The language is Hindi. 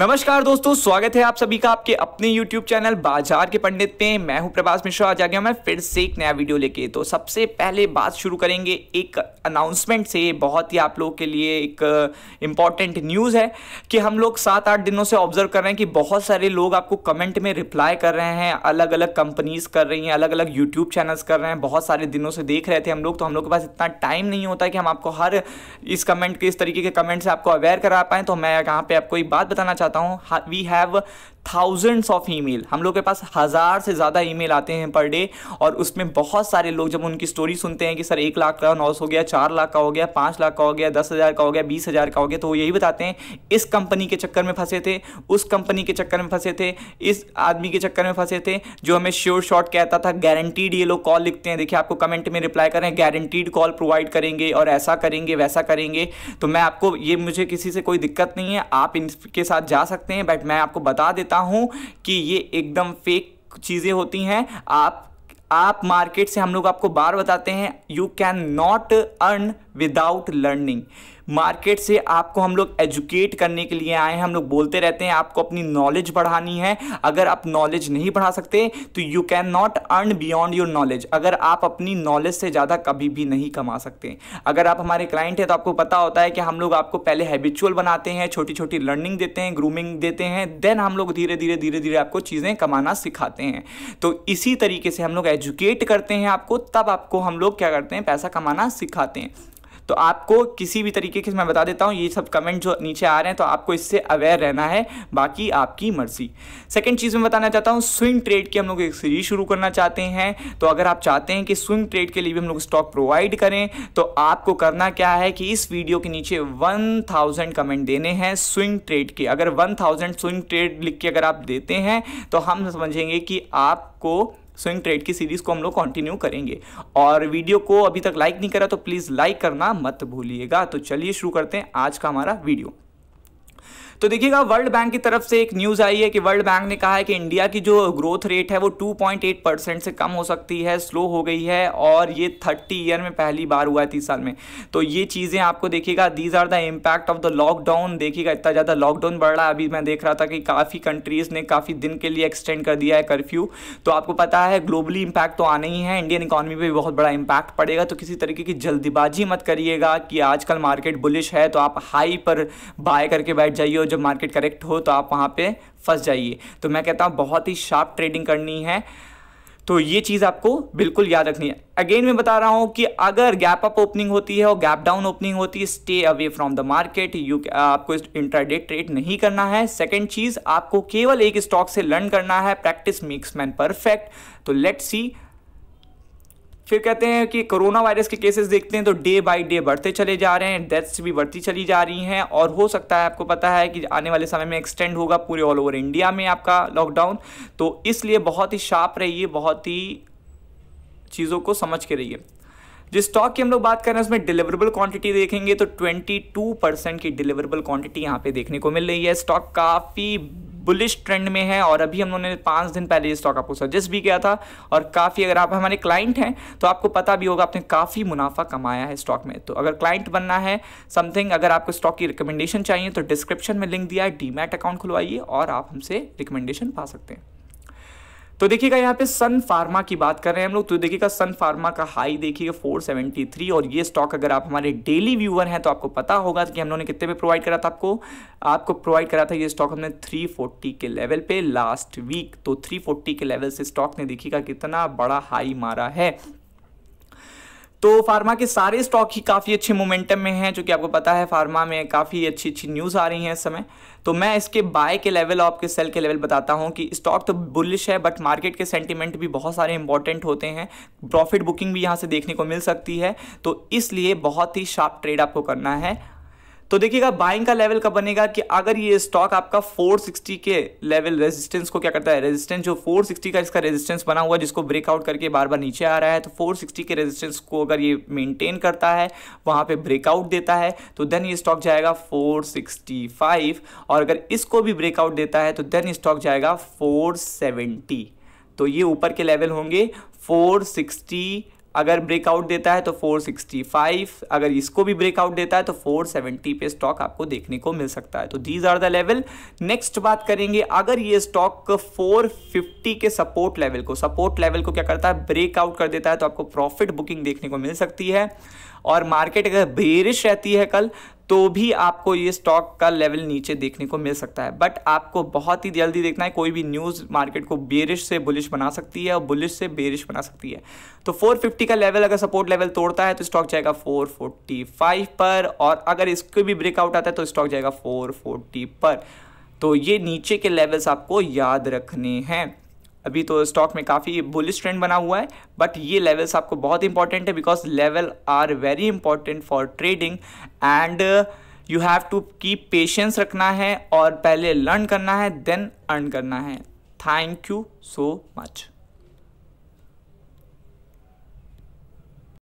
नमस्कार दोस्तों, स्वागत है आप सभी का आपके अपने YouTube चैनल बाजार के पंडित पे। मैं हूं प्रभास मिश्रा, आज आ गया मैं फिर से एक नया वीडियो लेके। तो सबसे पहले बात शुरू करेंगे एक अनाउंसमेंट से। बहुत ही आप लोगों के लिए एक इम्पॉर्टेंट न्यूज़ है कि हम लोग 7-8 दिनों से ऑब्जर्व कर रहे हैं कि बहुत सारे लोग आपको कमेंट में रिप्लाई कर रहे हैं, अलग अलग कंपनीज कर रही हैं, अलग अलग यूट्यूब चैनल्स कर रहे हैं। बहुत सारे दिनों से देख रहे थे हम लोग, तो हम लोग के पास इतना टाइम नहीं होता कि हम आपको हर इस कमेंट के इस तरीके के कमेंट से आपको अवेयर करा पाएँ। तो मैं यहाँ पर आपको एक बात बताना हूं, we have thousands of email. हम लोग के पास 1000 से ज़्यादा ईमेल आते हैं पर डे, और उसमें बहुत सारे लोग जब उनकी स्टोरी सुनते हैं कि सर 1 लाख का लॉस हो गया, 4 लाख का हो गया, 5 लाख का हो गया, 10,000 का हो गया, 20,000 का हो गया, तो वो यही बताते हैं इस कंपनी के चक्कर में फंसे थे, उस कंपनी के चक्कर में फंसे थे, इस आदमी के चक्कर में फंसे थे जो हमें श्योर शॉट कहता था, गारंटीड। ये लोग कॉल लिखते हैं, देखिए आपको कमेंट में रिप्लाई करें, गारंटीड कॉल प्रोवाइड करेंगे और ऐसा करेंगे वैसा करेंगे। तो मैं आपको ये, मुझे किसी से कोई दिक्कत नहीं है, आप इनके साथ जा सकते हैं, बट मैं आपको बता देता हूं कि ये एकदम फेक चीजें होती हैं। आप मार्केट से, हम लोग आपको बार बताते हैं, you can not earn without learning. Market से आपको हम लोग एजुकेट करने के लिए आए हैं। हम लोग बोलते रहते हैं आपको अपनी नॉलेज बढ़ानी है, अगर आप नॉलेज नहीं बढ़ा सकते तो you can not earn beyond your knowledge. अगर आप अपनी नॉलेज से ज़्यादा कभी भी नहीं कमा सकते। अगर आप हमारे क्लाइंट हैं तो आपको पता होता है कि हम लोग आपको पहले हैबिचुअल बनाते हैं, छोटी छोटी लर्निंग देते हैं, ग्रूमिंग देते हैं, देन हम लोग धीरे धीरे धीरे धीरे आपको चीज़ें कमाना सिखाते हैं। तो इसी तरीके से हम लोग एजुकेट करते हैं आपको, तब आपको हम लोग क्या करते हैं, पैसा कमाना सिखाते हैं। तो आपको किसी भी तरीके के, मैं बता देता हूँ, ये सब कमेंट जो नीचे आ रहे हैं, तो आपको इससे अवेयर रहना है, बाकी आपकी मर्जी। सेकंड चीज़ मैं बताना चाहता हूँ, स्विंग ट्रेड की हम लोग एक सीरीज शुरू करना चाहते हैं। तो अगर आप चाहते हैं कि स्विंग ट्रेड के लिए भी हम लोग स्टॉक प्रोवाइड करें, तो आपको करना क्या है कि इस वीडियो के नीचे 1000 कमेंट देने हैं स्विंग ट्रेड के। अगर 1000 स्विंग ट्रेड लिख के अगर आप देते हैं तो हम समझेंगे कि आपको स्विंग ट्रेड की सीरीज़ को हम लोग कंटिन्यू करेंगे। और वीडियो को अभी तक लाइक नहीं करा तो प्लीज़ लाइक करना मत भूलिएगा। तो चलिए शुरू करते हैं आज का हमारा वीडियो। तो देखिएगा, वर्ल्ड बैंक की तरफ से एक न्यूज़ आई है कि वर्ल्ड बैंक ने कहा है कि इंडिया की जो ग्रोथ रेट है वो 2.8% से कम हो सकती है, स्लो हो गई है, और ये 30 ईयर में पहली बार हुआ है, 30 साल में। तो ये चीज़ें आपको देखिएगा, these are the impact of the lockdown. देखिएगा इतना ज़्यादा लॉकडाउन बढ़ रहा है। अभी मैं देख रहा था कि काफ़ी कंट्रीज़ ने काफ़ी दिन के लिए एक्सटेंड कर दिया है कर्फ्यू। तो आपको पता है ग्लोबली इम्पैक्ट तो आना ही है, इंडियन इकॉनमी पर भी बहुत बड़ा इम्पैक्ट पड़ेगा। तो किसी तरीके की जल्दबाजी मत करिएगा कि आजकल मार्केट बुलिश है तो आप हाई पर बाय करके बैठ जाइए, जब मार्केट करेक्ट हो तो आप वहां पे फंस जाइए। तो मैं कहता हूं बहुत ही शार्प ट्रेडिंग करनी है, तो ये चीज़ आपको बिल्कुल याद रखनी है। अगेन मैं बता रहा हूँ कि अगर गैप अप ओपनिंग होती है और गैप डाउन ओपनिंग होती है, stay away from the market. आपको इंट्राडे ट्रेड नहीं करना है। सेकंड चीज़, आपको केवल एक स्टॉक से लर्न करना है, प्रैक्टिस मेक्स मैन परफेक्ट। तो लेट्स सी। फिर कहते हैं कि कोरोना वायरस के केसेस देखते हैं तो डे बाय डे बढ़ते चले जा रहे हैं, डेथ्स भी बढ़ती चली जा रही हैं, और हो सकता है, आपको पता है कि आने वाले समय में एक्सटेंड होगा पूरे ऑल ओवर इंडिया में आपका लॉकडाउन। तो इसलिए बहुत ही शार्प रहिए, बहुत ही चीज़ों को समझ के रहिए। जिस स्टॉक की हम लोग बात कर रहे हैं उसमें डिलीवरेबल क्वांटिटी देखेंगे तो 22% की डिलीवरेबल क्वांटिटी यहाँ पे देखने को मिल रही है। स्टॉक काफ़ी बुलिश ट्रेंड में है, और अभी हम लोगों ने 5 दिन पहले ये स्टॉक आपको सजेस्ट भी किया था, और काफ़ी, अगर आप हमारे क्लाइंट हैं तो आपको पता भी होगा आपने काफ़ी मुनाफा कमाया है स्टॉक में। तो अगर क्लाइंट बनना है समथिंग, अगर आपको स्टॉक की रिकमेंडेशन चाहिए तो डिस्क्रिप्शन में लिंक दिया है, डीमैट अकाउंट खुलवाइए और आप हमसे रिकमेंडेशन पा सकते हैं। तो देखिएगा यहाँ पे सन फार्मा की बात कर रहे हैं हम लोग। तो देखिएगा सन फार्मा का हाई देखिएगा 473, और ये स्टॉक अगर आप हमारे डेली व्यूअर हैं तो आपको पता होगा कि हम लोगों ने कितने पे प्रोवाइड करा था, आपको प्रोवाइड करा था ये स्टॉक हमने 340 के लेवल पे लास्ट वीक। तो 340 के लेवल से स्टॉक ने देखिएगा कितना बड़ा हाई मारा है। तो फार्मा के सारे स्टॉक ही काफ़ी अच्छे मोमेंटम में हैं, जो कि आपको पता है फार्मा में काफ़ी अच्छी अच्छी न्यूज़ आ रही हैं इस समय। तो मैं इसके बाय के लेवल और आपके सेल के लेवल बताता हूं कि स्टॉक तो बुलिश है, बट मार्केट के सेंटीमेंट भी बहुत सारे इंपॉर्टेंट होते हैं, प्रॉफिट बुकिंग भी यहां से देखने को मिल सकती है। तो इसलिए बहुत ही शार्प ट्रेड आपको करना है। तो देखिएगा बाइंग का लेवल कब बनेगा कि अगर ये स्टॉक आपका 460 के लेवल रेजिस्टेंस को क्या करता है, रेजिस्टेंस जो 460 का इसका रेजिस्टेंस बना हुआ है जिसको ब्रेकआउट करके बार बार नीचे आ रहा है, तो 460 के रेजिस्टेंस को अगर ये मेंटेन करता है, वहाँ पे ब्रेकआउट देता है, तो देन ये स्टॉक जाएगा 465, और अगर इसको भी ब्रेकआउट देता है तो देन स्टॉक जाएगा 470। तो ये ऊपर के लेवल होंगे 460 अगर ब्रेकआउट देता है तो 465, अगर इसको भी ब्रेकआउट देता है तो 470 पे स्टॉक आपको देखने को मिल सकता है। तो these are the level. Next बात करेंगे, अगर ये स्टॉक 450 के सपोर्ट लेवल को क्या करता है, ब्रेकआउट कर देता है तो आपको प्रॉफिट बुकिंग देखने को मिल सकती है। और मार्केट अगर बेरिश रहती है कल तो भी आपको ये स्टॉक का लेवल नीचे देखने को मिल सकता है। बट आपको बहुत ही जल्दी देखना है, कोई भी न्यूज़ मार्केट को बेरिश से बुलिश बना सकती है और बुलिश से बेरिश बना सकती है। तो 450 का लेवल अगर सपोर्ट लेवल तोड़ता है तो स्टॉक जाएगा 445 पर, और अगर इसको भी ब्रेकआउट आता है तो स्टॉक जाएगा 440 पर। तो ये नीचे के लेवल्स आपको याद रखने हैं। अभी तो स्टॉक में काफ़ी बुलिश ट्रेंड बना हुआ है, बट ये लेवल्स आपको बहुत इंपॉर्टेंट है, because level are very important for trading and you have to keep patience रखना है और पहले लर्न करना है देन अर्न करना है। Thank you so much.